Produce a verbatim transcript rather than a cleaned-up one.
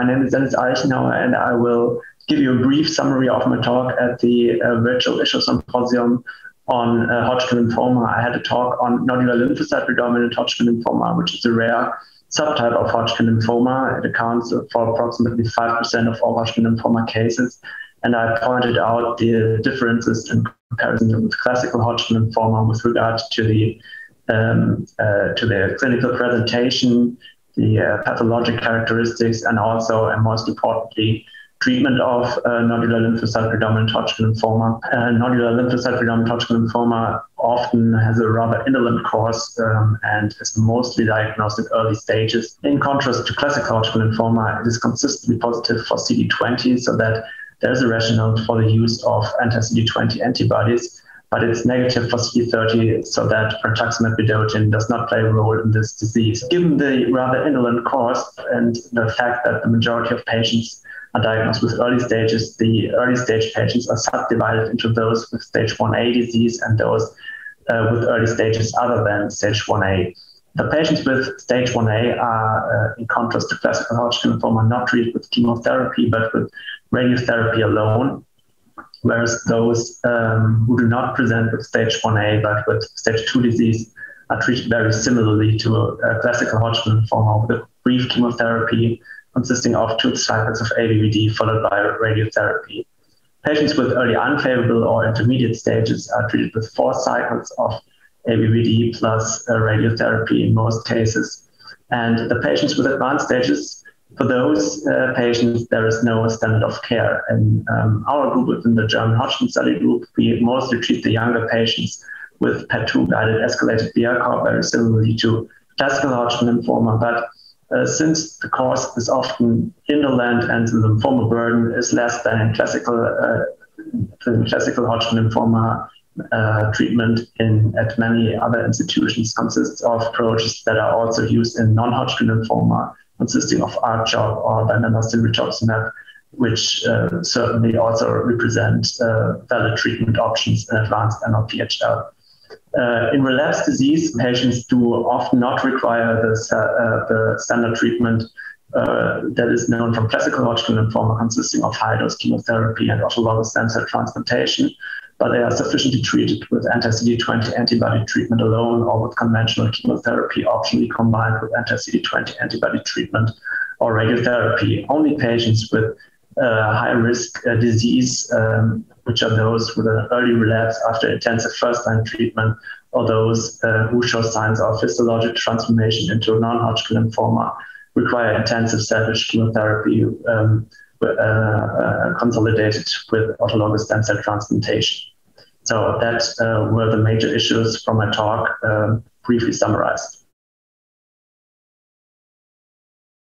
My name is Dennis Eichenauer, and I will give you a brief summary of my talk at the uh, virtual issue symposium on uh, Hodgkin lymphoma. I had a talk on nodular lymphocyte predominant Hodgkin lymphoma, which is a rare subtype of Hodgkin lymphoma. It accounts for approximately five percent of all Hodgkin lymphoma cases. And I pointed out the differences in comparison with classical Hodgkin lymphoma with regard to the um, uh, to the clinical presentation, the uh, pathologic characteristics, and also, and most importantly, treatment of uh, nodular lymphocyte predominant Hodgkin lymphoma. Uh, nodular lymphocyte predominant Hodgkin lymphoma often has a rather indolent course um, and is mostly diagnosed at early stages. In contrast to classical Hodgkin lymphoma, it is consistently positive for C D twenty, so that there's a rationale for the use of anti-C D twenty antibodies, but it's negative for C D thirty, so that brentuximab vedotin does not play a role in this disease. Given the rather indolent course and the fact that the majority of patients are diagnosed with early stages, the early stage patients are subdivided into those with stage one A disease and those uh, with early stages other than stage one A. The patients with stage one A are, uh, in contrast to classical Hodgkin lymphoma, not treated with chemotherapy, but with radiotherapy alone, whereas those um, who do not present with stage one A but with stage two disease are treated very similarly to uh, classical Hodgkin lymphoma with a brief chemotherapy consisting of two cycles of A B V D followed by radiotherapy. Patients with early unfavorable or intermediate stages are treated with four cycles of A B V D plus uh, radiotherapy in most cases. And the patients with advanced stages, for those uh, patients, there is no standard of care. In um, our group, within the German Hodgkin study group, we mostly treat the younger patients with P E T two-guided escalated BEACOPP, very similarly to classical Hodgkin lymphoma. But uh, since the course is often indolent and the lymphoma burden is less than in classical, uh, in classical Hodgkin lymphoma, uh, treatment in at many other institutions consists of approaches that are also used in non-Hodgkin lymphoma, consisting of R CHOP or bendamustine rituximab, which uh, certainly also represent uh, valid treatment options in advanced N L P H L. Uh, in relapse disease, patients do often not require the, uh, the standard treatment uh, that is known from classical Hodgkin lymphoma, consisting of high-dose chemotherapy and autologous stem cell transplantation, but they are sufficiently treated with anti-C D twenty antibody treatment alone or with conventional chemotherapy, optionally combined with anti-C D twenty antibody treatment or radiotherapy. Only patients with uh, high-risk uh, disease, um, which are those with an early relapse after intensive first-line treatment, or those uh, who show signs of histologic transformation into non-Hodgkin lymphoma, require intensive salvage chemotherapy, um, Uh, uh, consolidated with autologous stem cell transplantation. So that uh, were the major issues from my talk, uh, briefly summarized.